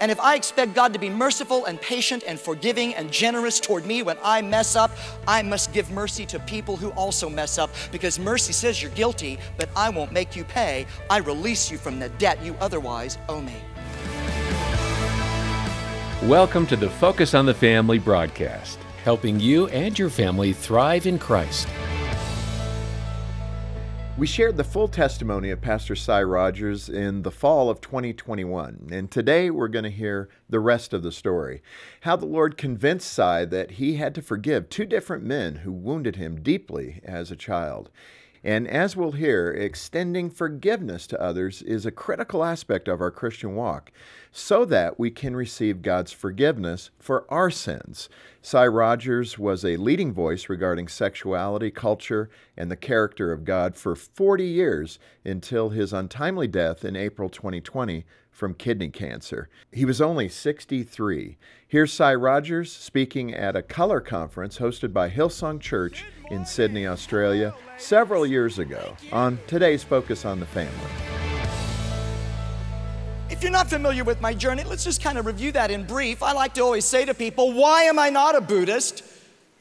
And if I expect God to be merciful and patient and forgiving and generous toward me when I mess up, I must give mercy to people who also mess up, because mercy says you're guilty, but I won't make you pay. I release you from the debt you otherwise owe me. Welcome to the Focus on the Family broadcast, helping you and your family thrive in Christ. We shared the full testimony of Pastor Sy Rogers in the fall of 2021, and today we're going to hear the rest of the story. How the Lord convinced Sy that he had to forgive two different men who wounded him deeply as a child. And as we'll hear, extending forgiveness to others is a critical aspect of our Christian walk so that we can receive God's forgiveness for our sins. Sy Rogers was a leading voice regarding sexuality, culture, and the character of God for 40 years until his untimely death in April 2020 from kidney cancer. He was only 63. Here's Sy Rogers speaking at a color conference hosted by Hillsong Church in Sydney, Australia, several years ago on today's Focus on the Family. If you're not familiar with my journey, let's just kind of review that in brief. I like to always say to people, why am I not a Buddhist?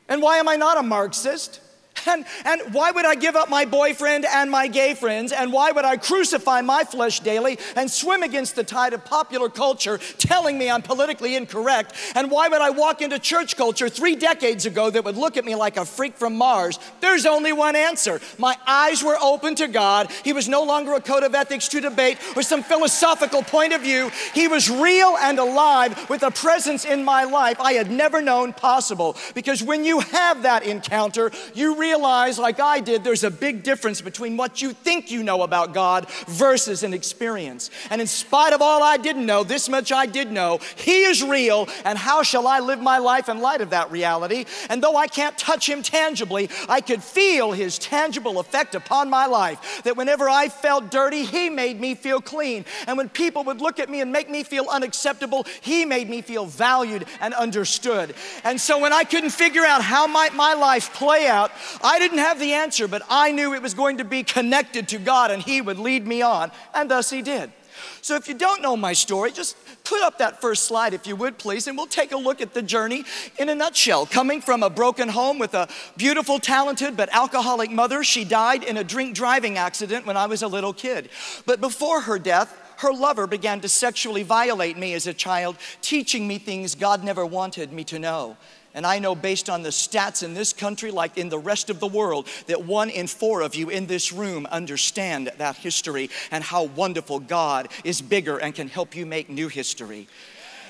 And why am I not a Marxist? And why would I give up my boyfriend and my gay friends? And why would I crucify my flesh daily and swim against the tide of popular culture telling me I'm politically incorrect? And why would I walk into church culture 3 decades ago that would look at me like a freak from Mars? There's only one answer. My eyes were open to God. He was no longer a code of ethics to debate or some philosophical point of view. He was real and alive with a presence in my life I had never known possible. Because when you have that encounter, you realize, like I did, there's a big difference between what you think you know about God versus an experience. And in spite of all I didn't know, this much I did know, He is real, and how shall I live my life in light of that reality? And though I can't touch Him tangibly, I could feel His tangible effect upon my life, that whenever I felt dirty, He made me feel clean. And when people would look at me and make me feel unacceptable, He made me feel valued and understood. And so when I couldn't figure out how might my life play out, I didn't have the answer, but I knew it was going to be connected to God and He would lead me on, and thus He did. So if you don't know my story, just put up that first slide if you would, please, and we'll take a look at the journey in a nutshell. Coming from a broken home with a beautiful, talented, but alcoholic mother, she died in a drink-driving accident when I was a little kid. But before her death, her lover began to sexually violate me as a child, teaching me things God never wanted me to know. And I know based on the stats in this country, like in the rest of the world, that 1 in 4 of you in this room understand that history and how wonderful God is bigger and can help you make new history.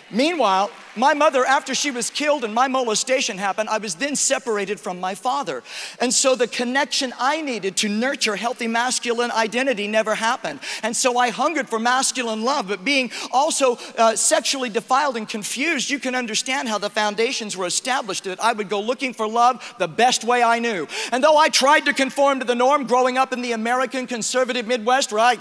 Meanwhile, my mother, after she was killed and my molestation happened, I was then separated from my father. And so the connection I needed to nurture healthy masculine identity never happened. And so I hungered for masculine love, but being also sexually defiled and confused, you can understand how the foundations were established that I would go looking for love the best way I knew. And though I tried to conform to the norm growing up in the American conservative Midwest, where I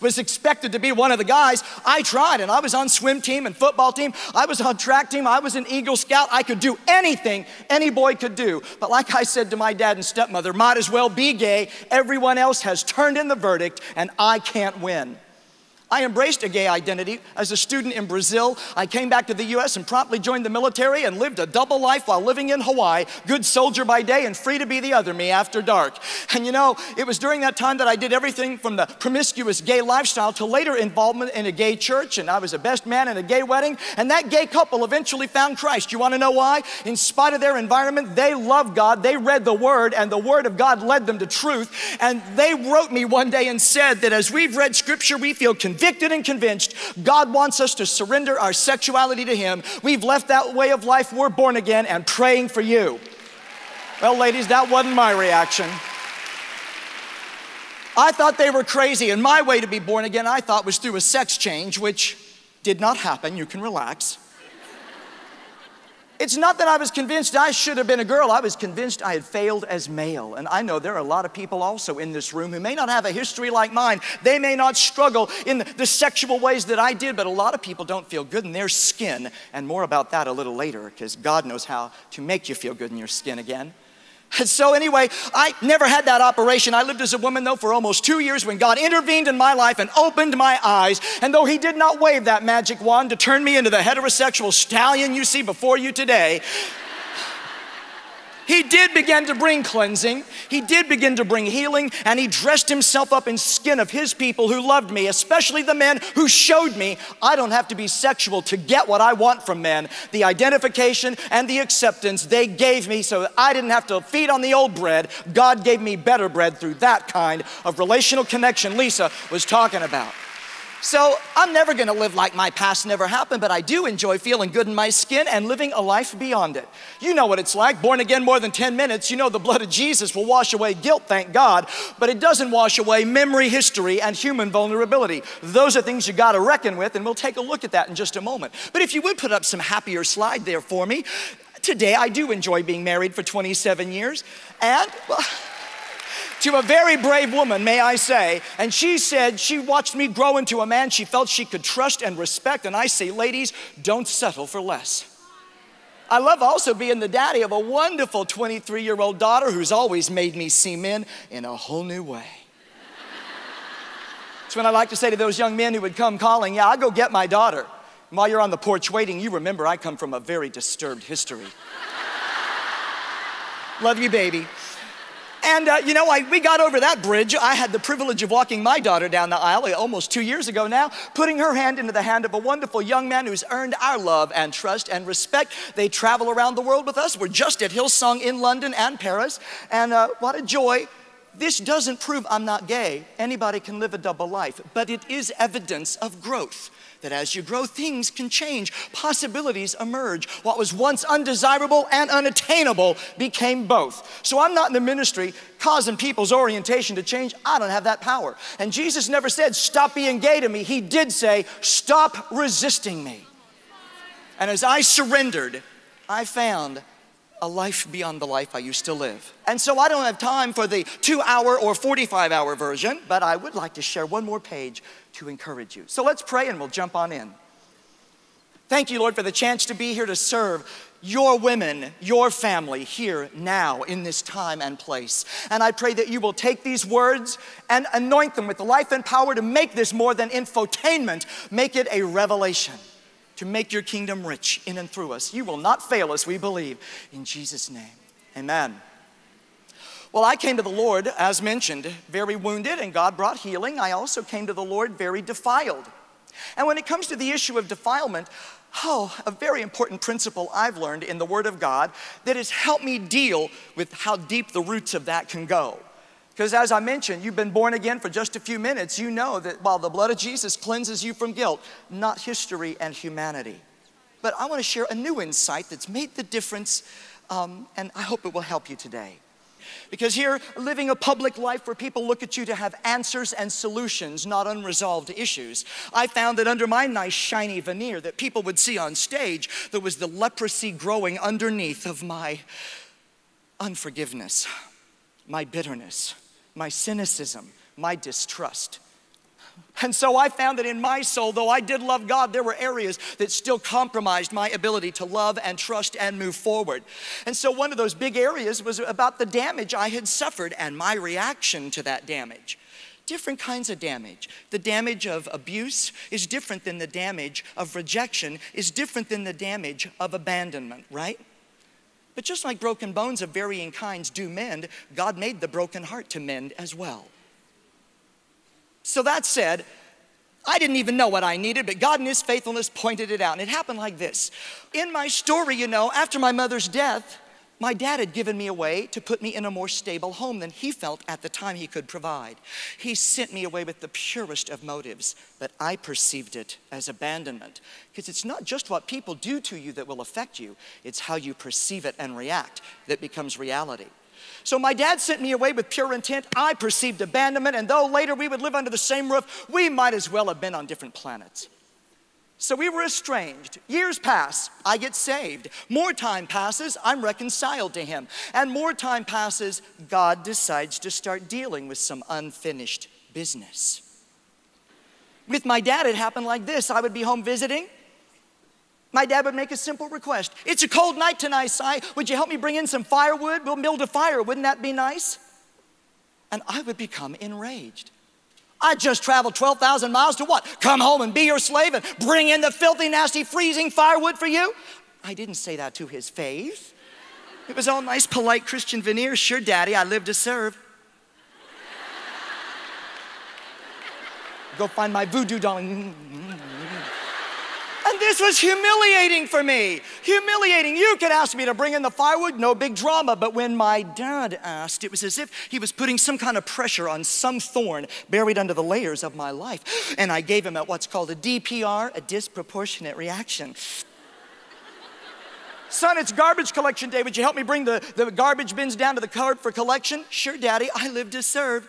was expected to be one of the guys, I tried, and I was on swim team and football team. I was on track team. I was an Eagle Scout. I could do anything any boy could do. But like I said to my dad and stepmother, might as well be gay. Everyone else has turned in the verdict, and I can't win. I embraced a gay identity as a student in Brazil. I came back to the U.S. and promptly joined the military and lived a double life while living in Hawaii, good soldier by day and free to be the other me after dark. And you know, it was during that time that I did everything from the promiscuous gay lifestyle to later involvement in a gay church, and I was a best man in a gay wedding, and that gay couple eventually found Christ. You want to know why? In spite of their environment, they loved God, they read the Word, and the Word of God led them to truth, and they wrote me one day and said that as we've read Scripture, we feel convicted and convinced God wants us to surrender our sexuality to Him. We've left that way of life, we're born again, and praying for you. Well, ladies, that wasn't my reaction. I thought they were crazy, and my way to be born again, I thought, was through a sex change, which did not happen. You can relax. It's not that I was convinced I should have been a girl. I was convinced I had failed as male. And I know there are a lot of people also in this room who may not have a history like mine. They may not struggle in the sexual ways that I did, but a lot of people don't feel good in their skin. And more about that a little later, because God knows how to make you feel good in your skin again. And so anyway, I never had that operation. I lived as a woman though for almost 2 years when God intervened in my life and opened my eyes. And though he did not wave that magic wand to turn me into the heterosexual stallion you see before you today, he did begin to bring cleansing. He did begin to bring healing, and he dressed himself up in skin of his people who loved me, especially the men who showed me I don't have to be sexual to get what I want from men. The identification and the acceptance they gave me so that I didn't have to feed on the old bread. God gave me better bread through that kind of relational connection Lisa was talking about. So I'm never gonna live like my past never happened, but I do enjoy feeling good in my skin and living a life beyond it. You know what it's like, born again more than 10 minutes, you know the blood of Jesus will wash away guilt, thank God, but it doesn't wash away memory, history, and human vulnerability. Those are things you gotta reckon with, and we'll take a look at that in just a moment. But if you would put up some happier slide there for me, today I do enjoy being married for 27 years, and well, to a very brave woman, may I say, and she said she watched me grow into a man she felt she could trust and respect, and I say, ladies, don't settle for less. I love also being the daddy of a wonderful 23-year-old daughter who's always made me see men in a whole new way. It's when I like to say to those young men who would come calling, yeah, I'll go get my daughter. And while you're on the porch waiting, you remember I come from a very disturbed history. Love you, baby. And you know, we got over that bridge. I had the privilege of walking my daughter down the aisle almost 2 years ago now, putting her hand into the hand of a wonderful young man who's earned our love and trust and respect. They travel around the world with us. We're just at Hillsong in London and Paris. And what a joy. This doesn't prove I'm not gay. Anybody can live a double life, but it is evidence of growth. That as you grow, things can change, possibilities emerge. What was once undesirable and unattainable became both. So I'm not in the ministry causing people's orientation to change. I don't have that power. And Jesus never said, stop being gay to me. He did say, stop resisting me. And as I surrendered, I found a life beyond the life I used to live. And so I don't have time for the 2-hour or 45-hour version, but I would like to share one more page to encourage you. So let's pray and we'll jump on in. Thank you, Lord, for the chance to be here to serve your women, your family here now in this time and place. And I pray that you will take these words and anoint them with the life and power to make this more than infotainment, make it a revelation. To make your kingdom rich in and through us. You will not fail us, we believe. In Jesus' name, amen. Well, I came to the Lord, as mentioned, very wounded, and God brought healing. I also came to the Lord very defiled. And when it comes to the issue of defilement, oh, a very important principle I've learned in the Word of God that has helped me deal with how deep the roots of that can go. Because as I mentioned, you've been born again for just a few minutes. You know that while the blood of Jesus cleanses you from guilt, not history and humanity. But I want to share a new insight that's made the difference, and I hope it will help you today. Because here, living a public life where people look at you to have answers and solutions, not unresolved issues. I found that under my nice shiny veneer that people would see on stage, there was the leprosy growing underneath of my unforgiveness, my bitterness, my cynicism, my distrust. And so I found that in my soul, though I did love God, there were areas that still compromised my ability to love and trust and move forward. And so one of those big areas was about the damage I had suffered and my reaction to that damage. Different kinds of damage. The damage of abuse is different than the damage of rejection, is different than the damage of abandonment, right? But just like broken bones of varying kinds do mend, God made the broken heart to mend as well. So that said, I didn't even know what I needed, but God in his faithfulness pointed it out. And it happened like this. In my story, you know, after my mother's death, my dad had given me away to put me in a more stable home than he felt at the time he could provide. He sent me away with the purest of motives, but I perceived it as abandonment. Because it's not just what people do to you that will affect you, it's how you perceive it and react that becomes reality. So my dad sent me away with pure intent. I perceived abandonment, and though later we would live under the same roof, we might as well have been on different planets. So we were estranged. Years pass, I get saved. More time passes, I'm reconciled to him. And more time passes, God decides to start dealing with some unfinished business. With my dad, it happened like this. I would be home visiting. My dad would make a simple request. It's a cold night tonight, Sy. Would you help me bring in some firewood? We'll build a fire. Wouldn't that be nice? And I would become enraged. I just traveled 12,000 miles to what? Come home and be your slave and bring in the filthy, nasty, freezing firewood for you? I didn't say that to his face. It was all nice, polite Christian veneer. Sure, Daddy, I live to serve. Go find my voodoo doll. And this was humiliating for me. Humiliating. You could ask me to bring in the firewood, no big drama. But when my dad asked, it was as if he was putting some kind of pressure on some thorn buried under the layers of my life. And I gave him at what's called a DPR, a disproportionate reaction. Son, it's garbage collection day. Would you help me bring the garbage bins down to the curb for collection? Sure, Daddy, I live to serve.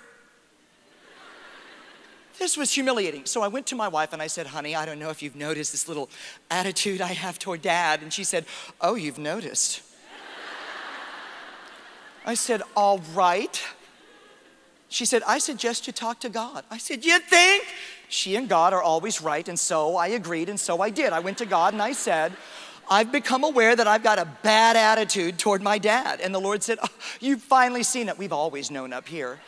This was humiliating. So I went to my wife and I said, honey, I don't know if you've noticed this little attitude I have toward Dad. And she said, oh, you've noticed. I said, all right. She said, I suggest you talk to God. I said, you think? She and God are always right. And so I agreed, and so I did. I went to God and I said, I've become aware that I've got a bad attitude toward my dad. And the Lord said, oh, you've finally seen it. We've always known up here.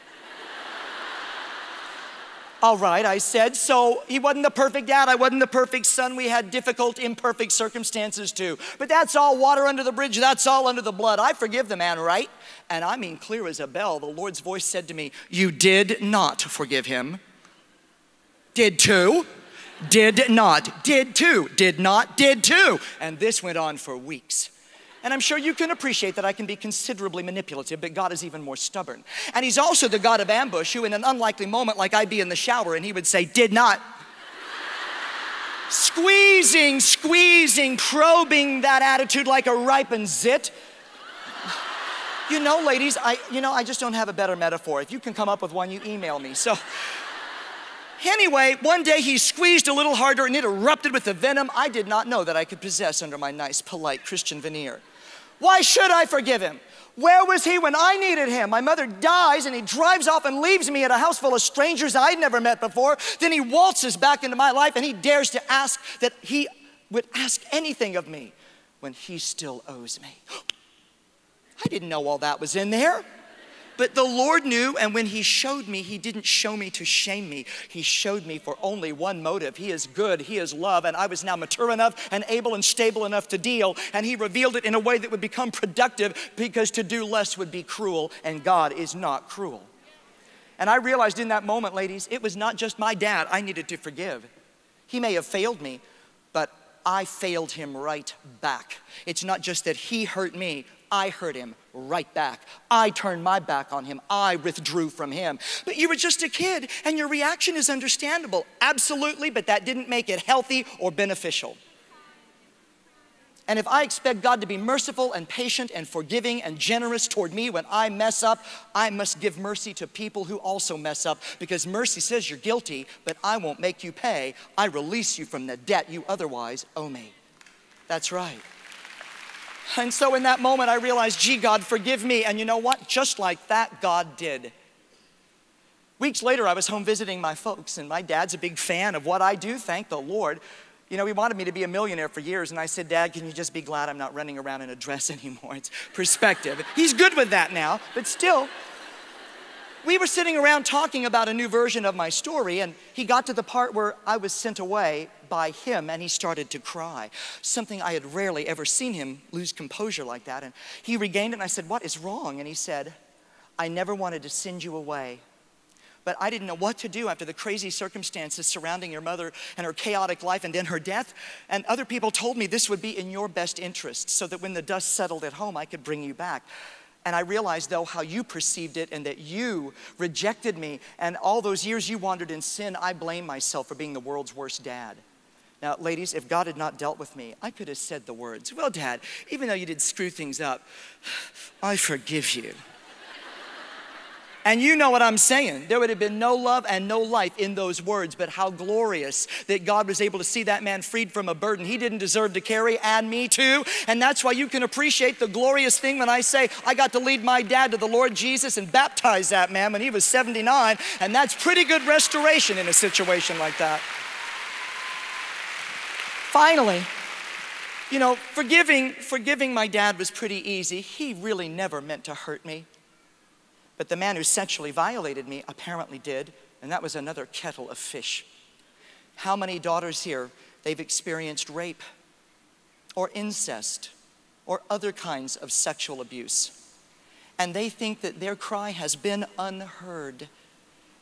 All right, I said, so he wasn't the perfect dad, I wasn't the perfect son, we had difficult, imperfect circumstances too. But that's all water under the bridge, that's all under the blood. I forgive the man, right? And I mean clear as a bell, the Lord's voice said to me, you did not forgive him. Did too, did not, did too, did not, did too. And this went on for weeks. And I'm sure you can appreciate that I can be considerably manipulative, but God is even more stubborn. And he's also the God of ambush, who in an unlikely moment, like I'd be in the shower and he would say, did not. Squeezing, probing that attitude like a ripened zit. You know, ladies, I just don't have a better metaphor. If you can come up with one, you email me. So anyway, one day he squeezed a little harder and it erupted with the venom I did not know that I could possess under my nice, polite Christian veneer. Why should I forgive him? Where was he when I needed him? My mother dies and he drives off and leaves me at a house full of strangers I'd never met before. Then he waltzes back into my life and he dares to ask that he would ask anything of me when he still owes me. I didn't know all that was in there. But the Lord knew, and when he showed me, he didn't show me to shame me. He showed me for only one motive. He is good, he is love, and I was now mature enough and able and stable enough to deal, and he revealed it in a way that would become productive, because to do less would be cruel, and God is not cruel. And I realized in that moment, ladies, it was not just my dad I needed to forgive. He may have failed me, but I failed him right back. It's not just that he hurt me, I hurt him right back. I turned my back on him. I withdrew from him. But you were just a kid and your reaction is understandable. Absolutely, but that didn't make it healthy or beneficial. And if I expect God to be merciful and patient and forgiving and generous toward me when I mess up, I must give mercy to people who also mess up, because mercy says you're guilty, but I won't make you pay. I release you from the debt you otherwise owe me. That's right. And so in that moment, I realized, gee, God, forgive me. And you know what? Just like that, God did. Weeks later, I was home visiting my folks, and my dad's a big fan of what I do, thank the Lord. You know, he wanted me to be a millionaire for years, and I said, Dad, can you just be glad I'm not running around in a dress anymore? It's perspective. He's good with that now, but still. We were sitting around talking about a new version of my story, and he got to the part where I was sent away by him, and he started to cry. Something I had rarely ever seen him lose composure like that. And he regained it, and I said, what is wrong? And he said, I never wanted to send you away, but I didn't know what to do after the crazy circumstances surrounding your mother and her chaotic life and then her death. And other people told me this would be in your best interest, so that when the dust settled at home, I could bring you back. And I realized, though, how you perceived it, and that you rejected me. And all those years you wandered in sin, I blame myself for being the world's worst dad. Now, ladies, if God had not dealt with me, I could have said the words, well, Dad, even though you did screw things up, I forgive you. And you know what I'm saying. There would have been no love and no life in those words, but how glorious that God was able to see that man freed from a burden he didn't deserve to carry, and me too. And that's why you can appreciate the glorious thing when I say I got to lead my dad to the Lord Jesus and baptize that man when he was 79, and that's pretty good restoration in a situation like that. Finally, You know, forgiving my dad was pretty easy. He really never meant to hurt me. But the man who sexually violated me apparently did, and that was another kettle of fish. How many daughters here, they've experienced rape or incest or other kinds of sexual abuse, and they think that their cry has been unheard,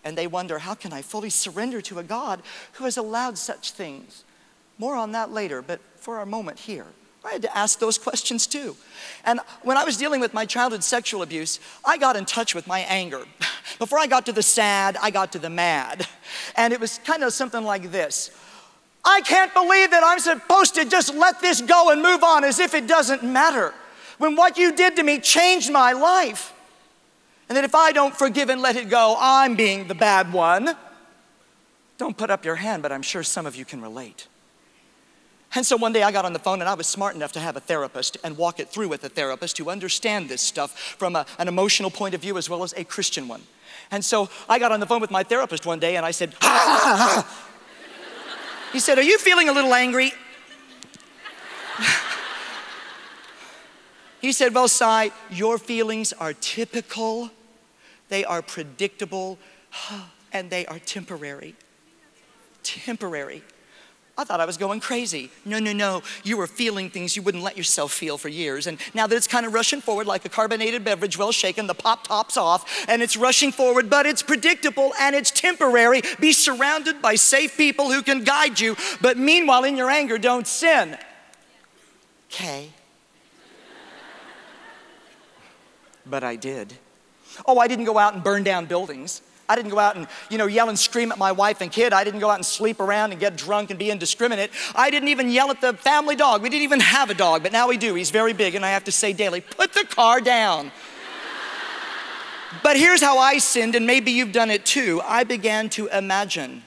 and they wonder, how can I fully surrender to a God who has allowed such things? More on that later, but for our moment here, I had to ask those questions too. And when I was dealing with my childhood sexual abuse, I got in touch with my anger. Before I got to the sad, I got to the mad. And it was kind of something like this. I can't believe that I'm supposed to just let this go and move on as if it doesn't matter, when what you did to me changed my life. And that if I don't forgive and let it go, I'm being the bad one. Don't put up your hand, but I'm sure some of you can relate. And so one day I got on the phone, and I was smart enough to have a therapist and walk it through with a therapist who understand this stuff from an emotional point of view as well as a Christian one. And so I got on the phone with my therapist one day and I said, ah! He said, are you feeling a little angry? He said, well, Sy, your feelings are typical, they are predictable, and they are temporary. Temporary. I thought I was going crazy. No, no, no, you were feeling things you wouldn't let yourself feel for years, and now that it's kind of rushing forward like a carbonated beverage well shaken, the pop top's off, and it's rushing forward, but it's predictable and it's temporary. Be surrounded by safe people who can guide you, but meanwhile in your anger, don't sin. Okay. But I did. Oh, I didn't go out and burn down buildings. I didn't go out and, you know, yell and scream at my wife and kid. I didn't go out and sleep around and get drunk and be indiscriminate. I didn't even yell at the family dog. We didn't even have a dog, but now we do. He's very big, and I have to say daily, put the car down. But here's how I sinned, and maybe you've done it too. I began to imagine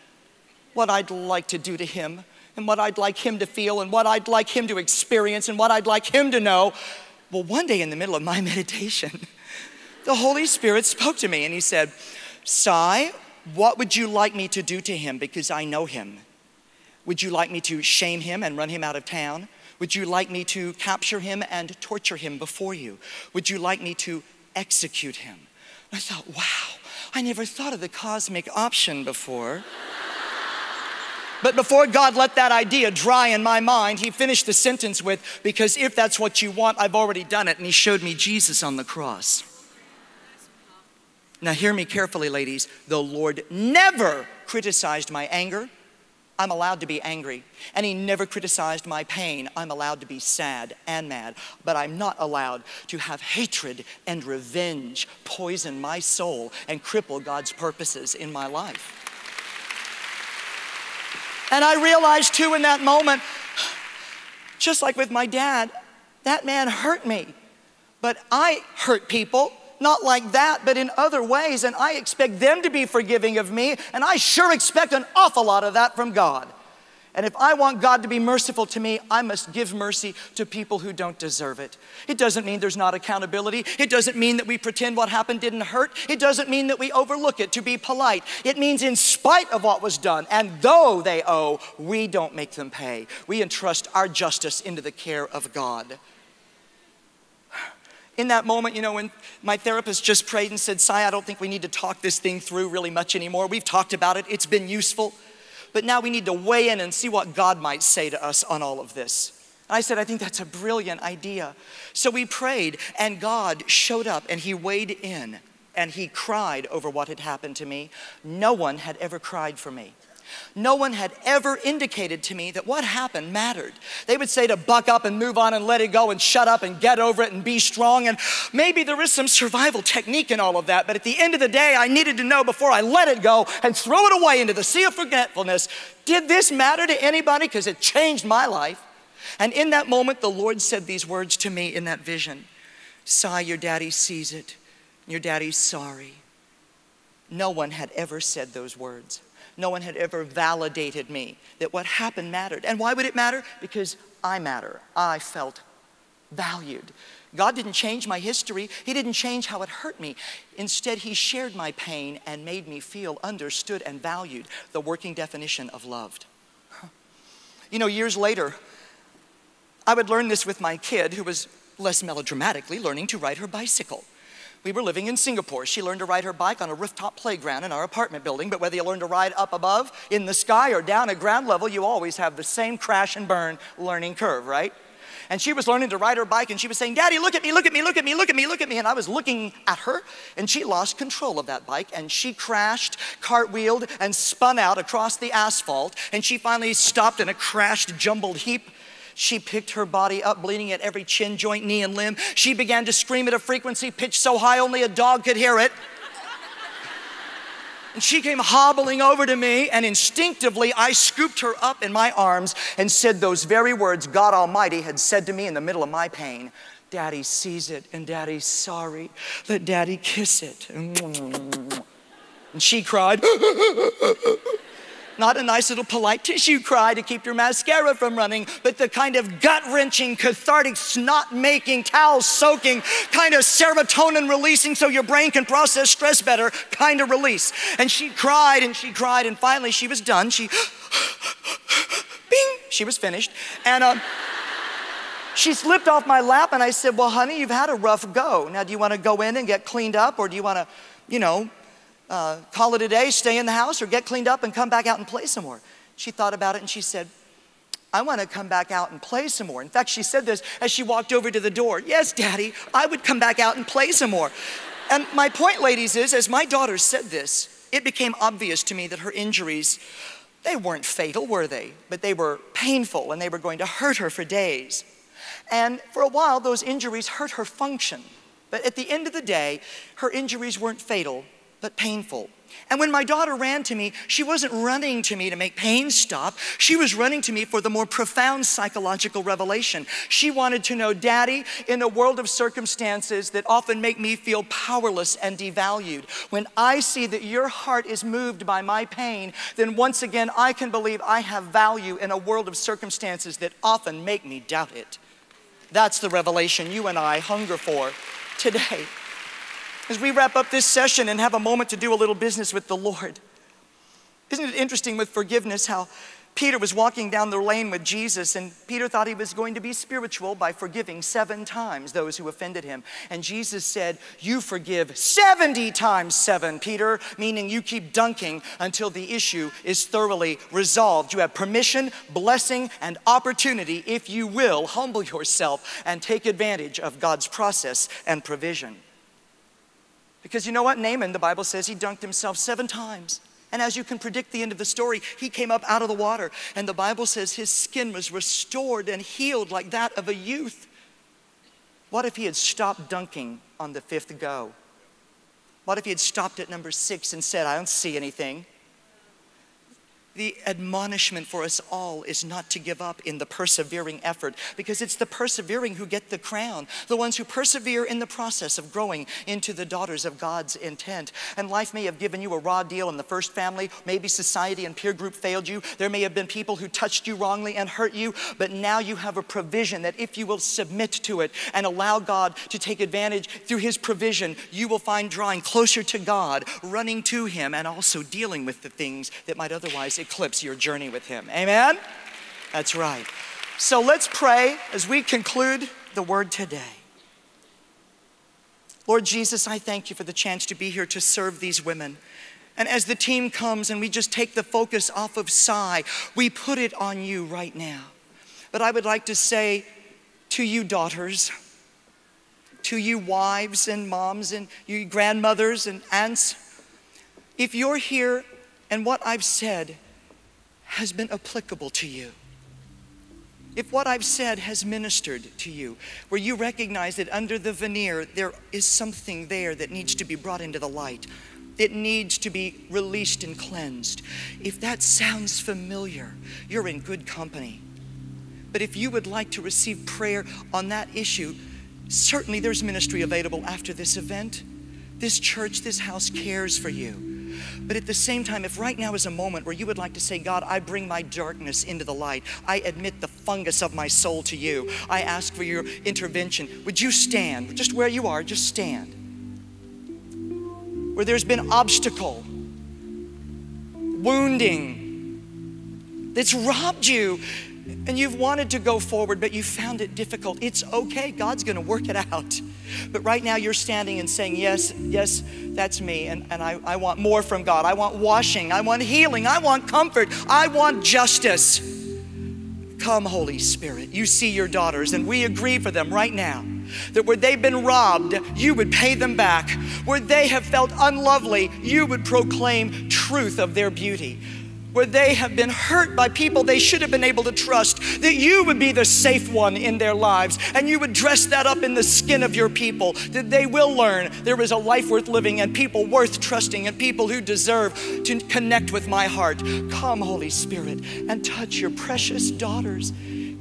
what I'd like to do to him, and what I'd like him to feel, and what I'd like him to experience, and what I'd like him to know. Well, one day in the middle of my meditation, the Holy Spirit spoke to me and he said, Sy, what would you like me to do to him? Because I know him. Would you like me to shame him and run him out of town? Would you like me to capture him and torture him before you? Would you like me to execute him? I thought, wow, I never thought of the cosmic option before. But before God let that idea dry in my mind, he finished the sentence with, because if that's what you want, I've already done it. And he showed me Jesus on the cross. Now hear me carefully, ladies. The Lord never criticized my anger. I'm allowed to be angry. And he never criticized my pain. I'm allowed to be sad and mad. But I'm not allowed to have hatred and revenge poison my soul and cripple God's purposes in my life. And I realized too in that moment, just like with my dad, that man hurt me. But I hurt people, not like that, but in other ways, and I expect them to be forgiving of me, and I sure expect an awful lot of that from God. And if I want God to be merciful to me, I must give mercy to people who don't deserve it. It doesn't mean there's not accountability. It doesn't mean that we pretend what happened didn't hurt. It doesn't mean that we overlook it to be polite. It means in spite of what was done, and though they owe, we don't make them pay. We entrust our justice into the care of God. In that moment, you know, when my therapist just prayed and said, Sy, I don't think we need to talk this thing through really much anymore. We've talked about it. It's been useful. But now we need to weigh in and see what God might say to us on all of this. And I said, I think that's a brilliant idea. So we prayed, and God showed up, and he weighed in, and he cried over what had happened to me. No one had ever cried for me. No one had ever indicated to me that what happened mattered. They would say to buck up and move on and let it go and shut up and get over it and be strong. And maybe there is some survival technique in all of that, but at the end of the day, I needed to know before I let it go and throw it away into the sea of forgetfulness, did this matter to anybody? Because it changed my life. And in that moment, the Lord said these words to me in that vision. Sy, your daddy sees it. Your daddy's sorry. No one had ever said those words. No one had ever validated me that what happened mattered. And why would it matter? Because I matter. I felt valued. God didn't change my history. He didn't change how it hurt me. Instead, he shared my pain and made me feel understood and valued, the working definition of loved. You know, years later, I would learn this with my kid, who was less melodramatically learning to ride her bicycle. We were living in Singapore. She learned to ride her bike on a rooftop playground in our apartment building, but whether you learn to ride up above, in the sky, or down at ground level, you always have the same crash and burn learning curve, right? And she was learning to ride her bike, and she was saying, "Daddy, look at me, look at me, look at me, look at me, look at me." And I was looking at her, and she lost control of that bike, and she crashed, cartwheeled, and spun out across the asphalt, and she finally stopped in a crashed, jumbled heap. She picked her body up, bleeding at every chin, joint, knee, and limb. She began to scream at a frequency pitched so high only a dog could hear it. And she came hobbling over to me, and instinctively I scooped her up in my arms and said those very words God Almighty had said to me in the middle of my pain. "Daddy sees it, and Daddy's sorry. Let Daddy kiss it." And she cried. Not a nice little polite tissue cry to keep your mascara from running, but the kind of gut-wrenching, cathartic, snot-making, towel-soaking, kind of serotonin-releasing so your brain can process stress better kind of release. And she cried and she cried, and finally she was done. She, bing, she was finished. And she slipped off my lap, and I said, "Well, honey, you've had a rough go. Now, do you want to go in and get cleaned up, or do you want to, you know, call it a day, stay in the house, or get cleaned up and come back out and play some more?" She thought about it, and she said, "I want to come back out and play some more." In fact, she said this as she walked over to the door. "Yes, Daddy, I would come back out and play some more." And my point, ladies, is as my daughter said this, it became obvious to me that her injuries, they weren't fatal, were they? But they were painful, and they were going to hurt her for days. And for a while, those injuries hurt her function. But at the end of the day, her injuries weren't fatal, but painful. And when my daughter ran to me, she wasn't running to me to make pain stop. She was running to me for the more profound psychological revelation. She wanted to know, "Daddy, in a world of circumstances that often make me feel powerless and devalued, when I see that your heart is moved by my pain, then once again I can believe I have value in a world of circumstances that often make me doubt it." That's the revelation you and I hunger for today. As we wrap up this session and have a moment to do a little business with the Lord. Isn't it interesting with forgiveness how Peter was walking down the lane with Jesus, and Peter thought he was going to be spiritual by forgiving 7 times those who offended him. And Jesus said, "You forgive 70 times 7, Peter," meaning you keep dunking until the issue is thoroughly resolved. You have permission, blessing, and opportunity if you will humble yourself and take advantage of God's process and provision. Because you know what? Naaman, the Bible says, he dunked himself 7 times. And as you can predict the end of the story, he came up out of the water. And the Bible says his skin was restored and healed like that of a youth. What if he had stopped dunking on the 5th go? What if he had stopped at number 6 and said, "I don't see anything"? The admonishment for us all is not to give up in the persevering effort, because it's the persevering who get the crown, the ones who persevere in the process of growing into the daughters of God's intent. And life may have given you a raw deal in the first family. Maybe society and peer group failed you. There may have been people who touched you wrongly and hurt you, but now you have a provision that if you will submit to it and allow God to take advantage through his provision, you will find drawing closer to God, running to him, and also dealing with the things that might otherwise eclipse your journey with him. Amen? That's right. So let's pray as we conclude the word today. Lord Jesus, I thank you for the chance to be here to serve these women. And as the team comes and we just take the focus off of Sy, we put it on you right now. But I would like to say to you daughters, to you wives and moms and you grandmothers and aunts, if you're here and what I've said has been applicable to you, if what I've said has ministered to you, where you recognize that under the veneer there is something there that needs to be brought into the light, it needs to be released and cleansed. If that sounds familiar, you're in good company. But if you would like to receive prayer on that issue, certainly there's ministry available after this event. This church, this house cares for you. But at the same time, if right now is a moment where you would like to say, "God, I bring my darkness into the light. I admit the fungus of my soul to you. I ask for your intervention," would you stand? Just where you are, just stand. Where there's been obstacle, wounding that's robbed you and you've wanted to go forward, but you found it difficult. It's okay, God's gonna work it out. But right now you're standing and saying, yes, that's me, and I want more from God. I want washing, I want healing, I want comfort, I want justice. Come, Holy Spirit, you see your daughters, and we agree for them right now that where they've been robbed, you would pay them back. Where they have felt unlovely, you would proclaim truth of their beauty. Where they have been hurt by people they should have been able to trust, that you would be the safe one in their lives, and you would dress that up in the skin of your people, that they will learn there is a life worth living and people worth trusting and people who deserve to connect with my heart. Come, Holy Spirit, and touch your precious daughters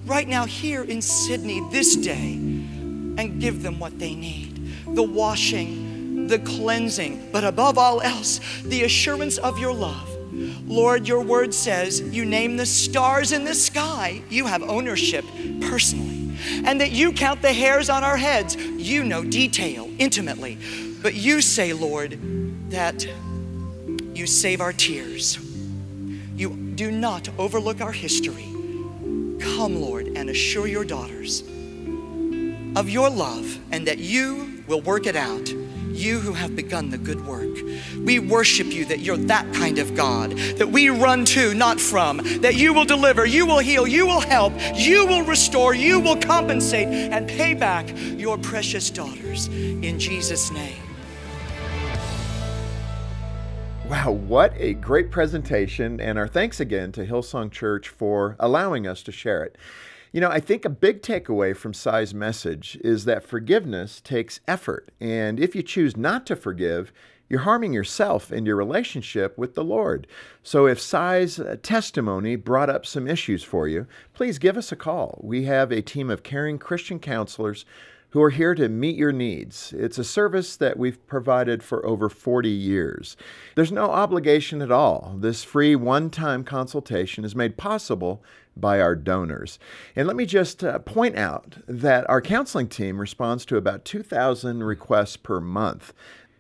right now here in Sydney this day and give them what they need, the washing, the cleansing, but above all else, the assurance of your love. Lord, your word says you name the stars in the sky. You have ownership personally, and that you count the hairs on our heads. You know detail intimately, but you say, Lord, that you save our tears. You do not overlook our history. Come, Lord, and assure your daughters of your love and that you will work it out. You who have begun the good work. We worship you that you're that kind of God, that we run to, not from, that you will deliver, you will heal, you will help, you will restore, you will compensate and pay back your precious daughters in Jesus' name. Wow, what a great presentation, and our thanks again to Hillsong Church for allowing us to share it. You know, I think a big takeaway from Sy's message is that forgiveness takes effort. And if you choose not to forgive, you're harming yourself and your relationship with the Lord. So if Sy's testimony brought up some issues for you, please give us a call. We have a team of caring Christian counselors who are here to meet your needs. It's a service that we've provided for over 40 years. There's no obligation at all. This free one-time consultation is made possible by our donors. And let me just point out that our counseling team responds to about 2,000 requests per month.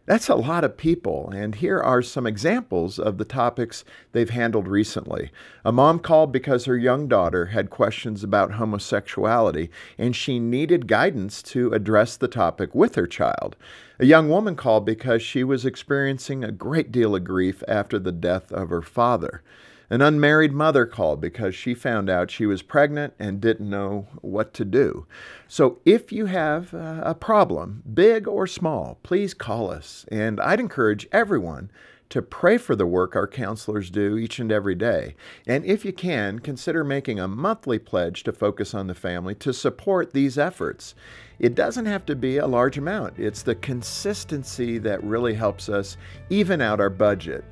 That's a lot of people, and here are some examples of the topics they've handled recently. A mom called because her young daughter had questions about homosexuality, and she needed guidance to address the topic with her child. A young woman called because she was experiencing a great deal of grief after the death of her father. An unmarried mother called because she found out she was pregnant and didn't know what to do. So if you have a problem, big or small, please call us. And I'd encourage everyone to pray for the work our counselors do each and every day. And if you can, consider making a monthly pledge to Focus on the Family to support these efforts. It doesn't have to be a large amount. It's the consistency that really helps us even out our budget.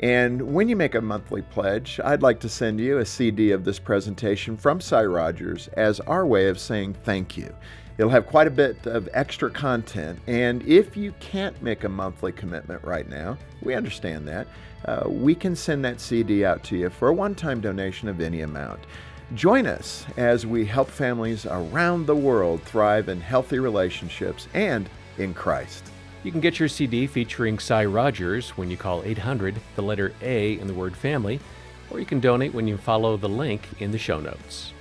And when you make a monthly pledge, I'd like to send you a CD of this presentation from Sy Rogers as our way of saying thank you. It'll have quite a bit of extra content, and if you can't make a monthly commitment right now, we understand that, we can send that CD out to you for a one-time donation of any amount. Join us as we help families around the world thrive in healthy relationships and in Christ. You can get your CD featuring Sy Rogers when you call 800, the letter A in the word family, or you can donate when you follow the link in the show notes.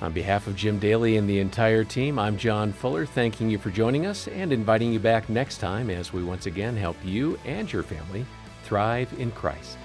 On behalf of Jim Daly and the entire team, I'm John Fuller, thanking you for joining us and inviting you back next time as we once again help you and your family thrive in Christ.